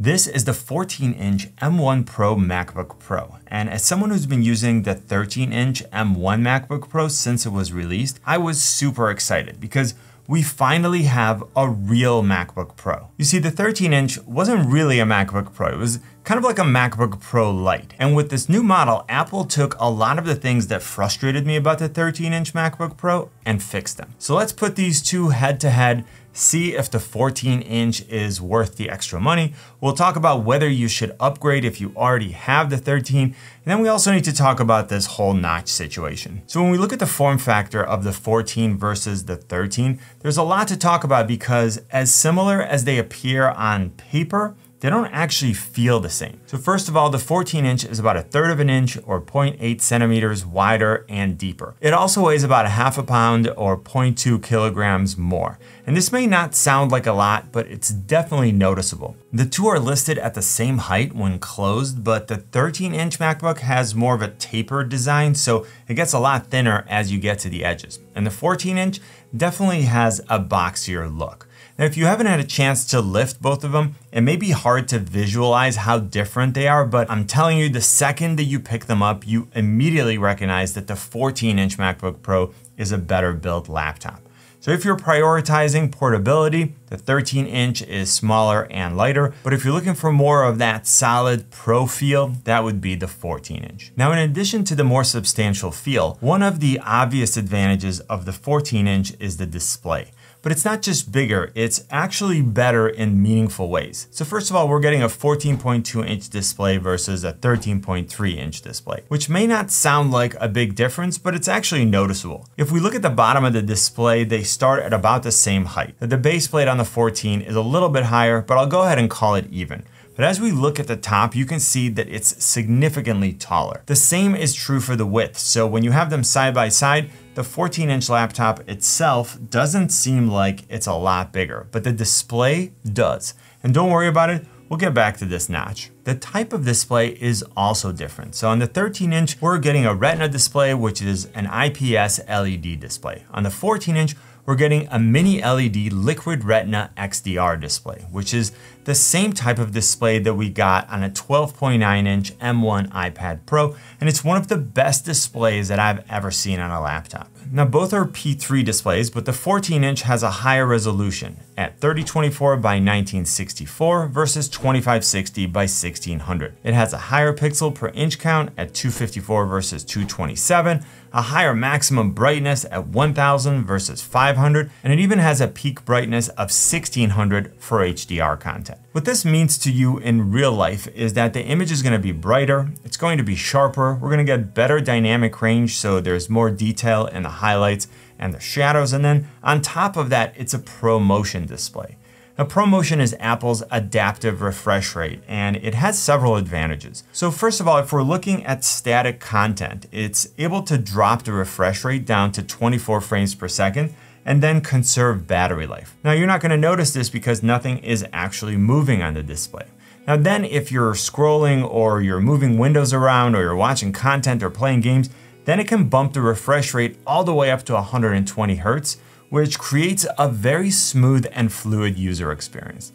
This is the 14-inch M1 Pro MacBook Pro, and as someone who's been using the 13-inch M1 MacBook Pro since it was released, I was super excited because we finally have a real MacBook Pro. You see, the 13-inch wasn't really a MacBook Pro. It was kind of like a MacBook Pro Lite. And with this new model, Apple took a lot of the things that frustrated me about the 13-inch MacBook Pro and fixed them. So let's put these two head-to-head, see if the 14-inch is worth the extra money. We'll talk about whether you should upgrade if you already have the 13, and then we also need to talk about this whole notch situation. So when we look at the form factor of the 14 versus the 13, there's a lot to talk about because as similar as they appear on paper, they don't actually feel the same. So first of all, the 14-inch is about 1/3 of an inch or 0.8 centimeters wider and deeper. It also weighs about 1/2 pound or 0.2 kilograms more. And this may not sound like a lot, but it's definitely noticeable. The two are listed at the same height when closed, but the 13-inch MacBook has more of a tapered design, so it gets a lot thinner as you get to the edges. And the 14-inch definitely has a boxier look. Now, if you haven't had a chance to lift both of them, it may be hard to visualize how different they are, but I'm telling you, the second that you pick them up, you immediately recognize that the 14-inch MacBook Pro is a better built laptop. So if you're prioritizing portability, the 13-inch is smaller and lighter, but if you're looking for more of that solid pro feel, that would be the 14-inch. Now, in addition to the more substantial feel, one of the obvious advantages of the 14-inch is the display. But it's not just bigger, it's actually better in meaningful ways. So first of all, we're getting a 14.2-inch display versus a 13.3-inch display, which may not sound like a big difference, but it's actually noticeable. If we look at the bottom of the display, they start at about the same height. The base plate on the 14 is a little bit higher, but I'll go ahead and call it even. But as we look at the top, you can see that it's significantly taller. The same is true for the width. So when you have them side by side, the 14-inch laptop itself doesn't seem like it's a lot bigger, but the display does. And don't worry about it, we'll get back to this notch. The type of display is also different. So on the 13-inch, we're getting a Retina display, which is an IPS LED display. On the 14-inch, we're getting a mini LED liquid Retina XDR display, which is the same type of display that we got on a 12.9-inch M1 iPad Pro, and it's one of the best displays that I've ever seen on a laptop. Now, both are P3 displays, but the 14-inch has a higher resolution at 3024 by 1964 versus 2560 by 1600. It has a higher pixel per inch count at 254 versus 227, a higher maximum brightness at 1000 versus 500, and it even has a peak brightness of 1600 for HDR content. What this means to you in real life is that the image is going to be brighter, it's going to be sharper, we're going to get better dynamic range, so there's more detail in the highlights and the shadows, and then on top of that, it's a ProMotion display. Now, ProMotion is Apple's adaptive refresh rate, and it has several advantages. So first of all, if we're looking at static content, it's able to drop the refresh rate down to 24 frames per second, and then conserve battery life. Now, you're not going to notice this because nothing is actually moving on the display. Now then, if you're scrolling or you're moving windows around or you're watching content or playing games, then it can bump the refresh rate all the way up to 120 Hertz, which creates a very smooth and fluid user experience.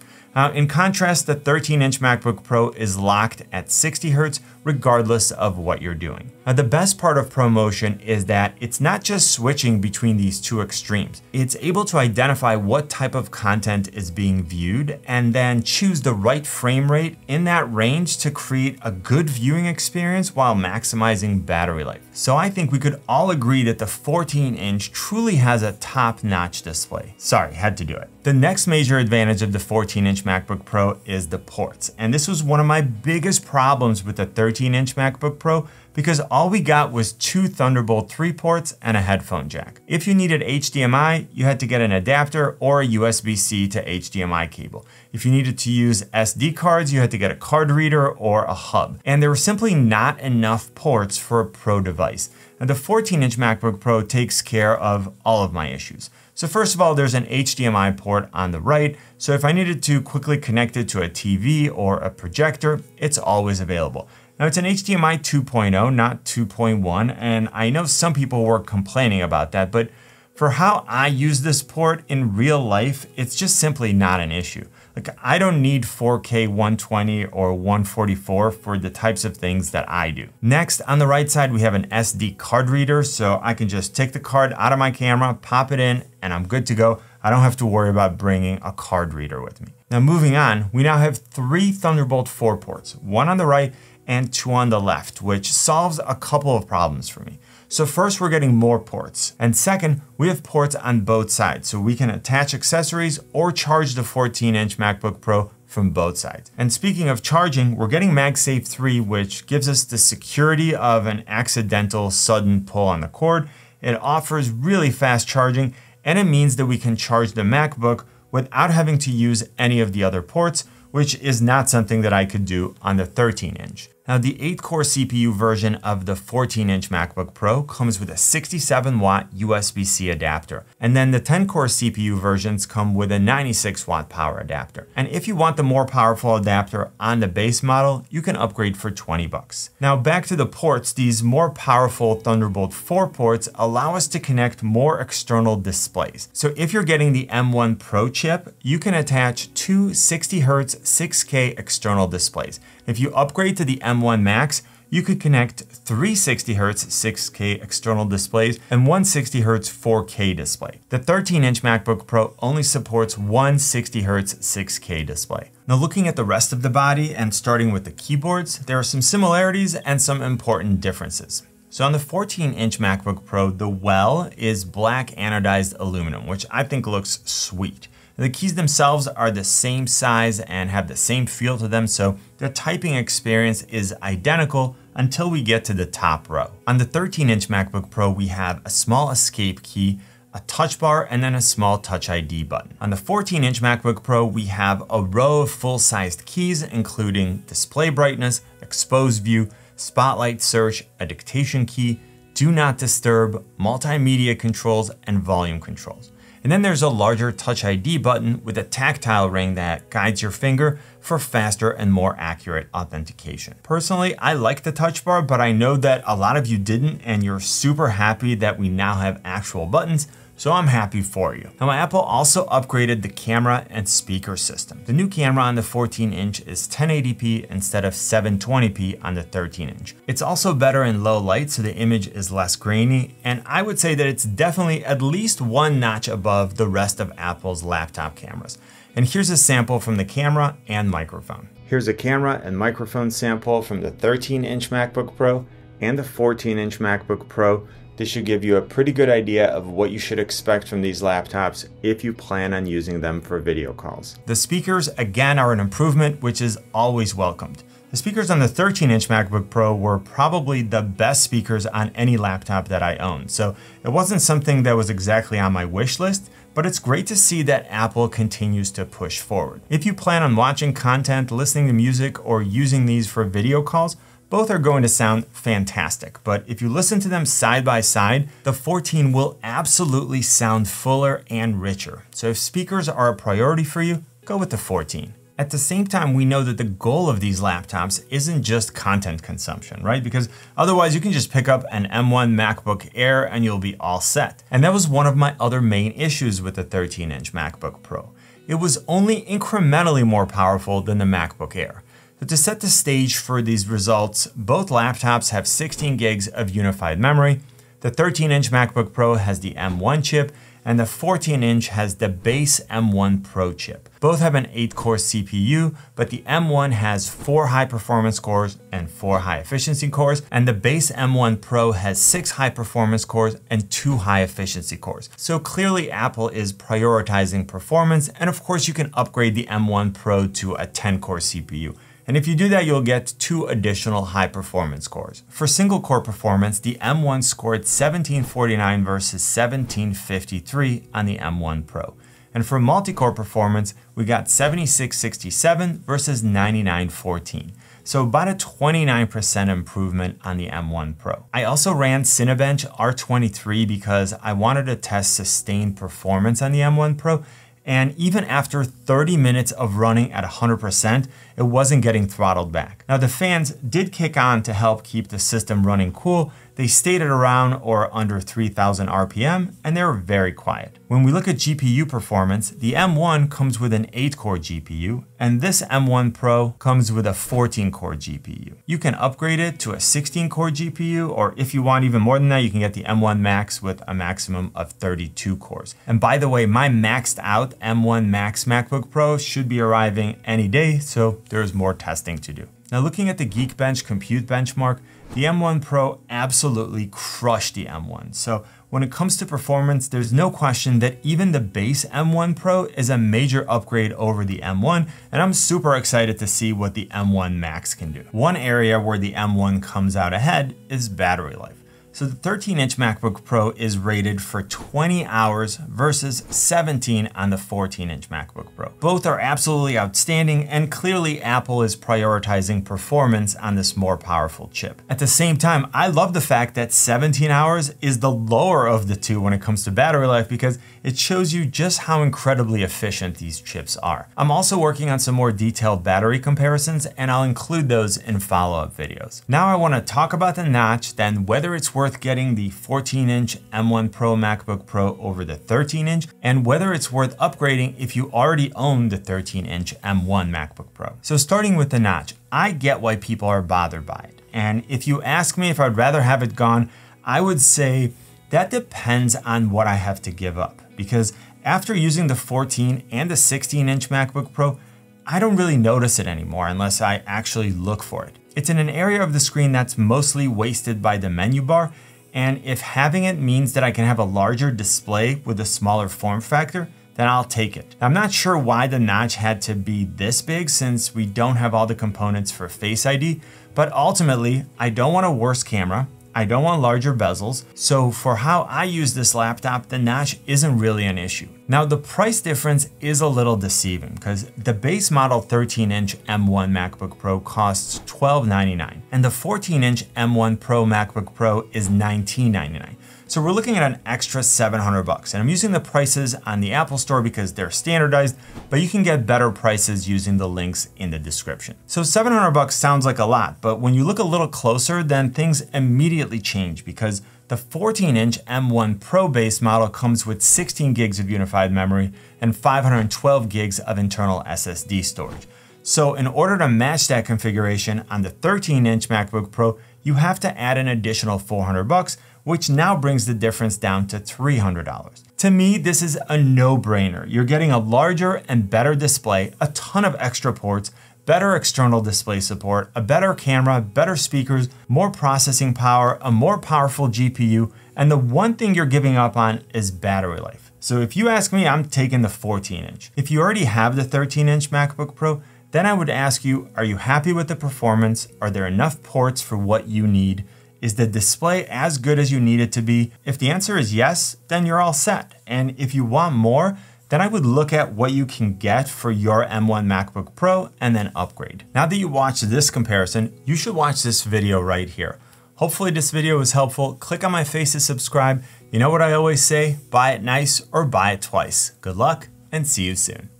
In contrast, the 13-inch MacBook Pro is locked at 60 Hertz, regardless of what you're doing. Now, the best part of ProMotion is that it's not just switching between these two extremes. It's able to identify what type of content is being viewed and then choose the right frame rate in that range to create a good viewing experience while maximizing battery life. So I think we could all agree that the 14-inch truly has a top-notch display. Sorry, had to do it. The next major advantage of the 14-inch MacBook Pro is the ports. And this was one of my biggest problems with the 13-inch MacBook Pro, because all we got was two Thunderbolt 3 ports and a headphone jack. If you needed HDMI, you had to get an adapter or a USB-C to HDMI cable. If you needed to use SD cards, you had to get a card reader or a hub. And there were simply not enough ports for a pro device. And the 14-inch MacBook Pro takes care of all of my issues. So first of all, there's an HDMI port on the right. So if I needed to quickly connect it to a TV or a projector, it's always available. Now, it's an HDMI 2.0, not 2.1, and I know some people were complaining about that, but for how I use this port in real life, it's just simply not an issue. Like, I don't need 4K 120 or 144 for the types of things that I do. Next, on the right side, we have an SD card reader, so I can just take the card out of my camera, pop it in, and I'm good to go. I don't have to worry about bringing a card reader with me. Now moving on, we now have 3 Thunderbolt 4 ports, 1 on the right and 2 on the left, which solves a couple of problems for me. So first, we're getting more ports. And second, we have ports on both sides, so we can attach accessories or charge the 14-inch MacBook Pro from both sides. And speaking of charging, we're getting MagSafe 3, which gives us the security of an accidental sudden pull on the cord. It offers really fast charging, and it means that we can charge the MacBook without having to use any of the other ports, which is not something that I could do on the 13-inch. Now, the 8-core CPU version of the 14-inch MacBook Pro comes with a 67-watt USB-C adapter. And then the 10-core CPU versions come with a 96-watt power adapter. And if you want the more powerful adapter on the base model, you can upgrade for $20. Now, back to the ports, these more powerful Thunderbolt 4 ports allow us to connect more external displays. So if you're getting the M1 Pro chip, you can attach 2 60Hz 6K external displays. If you upgrade to the M1 Max, you could connect 3 60Hz 6K external displays and 1 60Hz 4K display. The 13-inch MacBook Pro only supports 1 60Hz 6K display. Now, looking at the rest of the body and starting with the keyboards, there are some similarities and some important differences. So on the 14-inch MacBook Pro, the well is black anodized aluminum, which I think looks sweet. The keys themselves are the same size and have the same feel to them, so the typing experience is identical until we get to the top row. On the 13-inch MacBook Pro, we have a small escape key, a touch bar, and then a small Touch ID button. On the 14-inch MacBook Pro, we have a row of full-sized keys, including display brightness, expose view, spotlight search, a dictation key, do not disturb, multimedia controls, and volume controls. And then there's a larger Touch ID button with a tactile ring that guides your finger for faster and more accurate authentication. Personally, I like the touch bar, but I know that a lot of you didn't, and you're super happy that we now have actual buttons, so I'm happy for you. Now, Apple also upgraded the camera and speaker system. The new camera on the 14-inch is 1080p instead of 720p on the 13-inch. It's also better in low light, so the image is less grainy, and I would say that it's definitely at least one notch above the rest of Apple's laptop cameras. And here's a sample from the camera and microphone. Here's a camera and microphone sample from the 13-inch MacBook Pro and the 14-inch MacBook Pro. This should give you a pretty good idea of what you should expect from these laptops if you plan on using them for video calls. The speakers, again, are an improvement, which is always welcomed. The speakers on the 13-inch MacBook Pro were probably the best speakers on any laptop that I owned, so it wasn't something that was exactly on my wish list, but it's great to see that Apple continues to push forward. If you plan on watching content, listening to music, or using these for video calls, both are going to sound fantastic, but if you listen to them side by side, the 14 will absolutely sound fuller and richer. So if speakers are a priority for you, go with the 14. At the same time, we know that the goal of these laptops isn't just content consumption, right? Because otherwise you can just pick up an M1 MacBook Air and you'll be all set. And that was one of my other main issues with the 13-inch MacBook Pro. It was only incrementally more powerful than the MacBook Air. But to set the stage for these results, both laptops have 16 gigs of unified memory. The 13-inch MacBook Pro has the M1 chip, and the 14-inch has the base M1 Pro chip. Both have an 8-core CPU, but the M1 has 4 high-performance cores and 4 high-efficiency cores, and the base M1 Pro has 6 high-performance cores and 2 high-efficiency cores. So clearly, Apple is prioritizing performance, and of course, you can upgrade the M1 Pro to a 10-core CPU. And if you do that, you'll get 2 additional high-performance cores. For single-core performance, the M1 scored 1749 versus 1753 on the M1 Pro. And for multi-core performance, we got 7667 versus 9914. So about a 29% improvement on the M1 Pro. I also ran Cinebench R23 because I wanted to test sustained performance on the M1 Pro. And even after 30 minutes of running at 100%, it wasn't getting throttled back. Now the fans did kick on to help keep the system running cool. They stayed at around or under 3000 RPM and they were very quiet. When we look at GPU performance, the M1 comes with an 8-core GPU and this M1 Pro comes with a 14-core GPU. You can upgrade it to a 16-core GPU, or if you want even more than that, you can get the M1 Max with a maximum of 32 cores. And by the way, my maxed out M1 Max MacBook Pro should be arriving any day, so there's more testing to do. Now looking at the Geekbench compute benchmark, the M1 Pro absolutely crushed the M1. So when it comes to performance, there's no question that even the base M1 Pro is a major upgrade over the M1, and I'm super excited to see what the M1 Max can do. One area where the M1 comes out ahead is battery life. So the 13-inch MacBook Pro is rated for 20 hours versus 17 on the 14-inch MacBook Pro. Both are absolutely outstanding, and clearly Apple is prioritizing performance on this more powerful chip. At the same time, I love the fact that 17 hours is the lower of the two when it comes to battery life, because it shows you just how incredibly efficient these chips are. I'm also working on some more detailed battery comparisons, and I'll include those in follow-up videos. Now I want to talk about the notch, then whether it's worth getting the 14-inch M1 Pro MacBook Pro over the 13-inch, and whether it's worth upgrading if you already own the 13-inch M1 MacBook Pro. So starting with the notch, I get why people are bothered by it. And if you ask me if I'd rather have it gone, I would say that depends on what I have to give up. Because after using the 14 and the 16-inch MacBook Pro, I don't really notice it anymore unless I actually look for it. It's in an area of the screen that's mostly wasted by the menu bar, and if having it means that I can have a larger display with a smaller form factor, then I'll take it. I'm not sure why the notch had to be this big since we don't have all the components for Face ID, but ultimately, I don't want a worse camera, I don't want larger bezels, so for how I use this laptop, the notch isn't really an issue. Now the price difference is a little deceiving because the base model 13-inch M1 MacBook Pro costs $12.99 and the 14-inch M1 Pro MacBook Pro is $19.99. So we're looking at an extra $700, and I'm using the prices on the Apple Store because they're standardized, but you can get better prices using the links in the description. So $700 sounds like a lot, but when you look a little closer, then things immediately change because the 14-inch M1 Pro base model comes with 16 gigs of unified memory and 512 gigs of internal SSD storage. So in order to match that configuration on the 13-inch MacBook Pro, you have to add an additional $400, which now brings the difference down to $300. To me, this is a no-brainer. You're getting a larger and better display, a ton of extra ports, better external display support, a better camera, better speakers, more processing power, a more powerful GPU, and the one thing you're giving up on is battery life. So if you ask me, I'm taking the 14-inch. If you already have the 13-inch MacBook Pro, then I would ask you, are you happy with the performance? Are there enough ports for what you need? Is the display as good as you need it to be? If the answer is yes, then you're all set. And if you want more, then I would look at what you can get for your M1 MacBook Pro and then upgrade. Now that you watched this comparison, you should watch this video right here. Hopefully this video was helpful. Click on my face to subscribe. You know what I always say, buy it nice or buy it twice. Good luck and see you soon.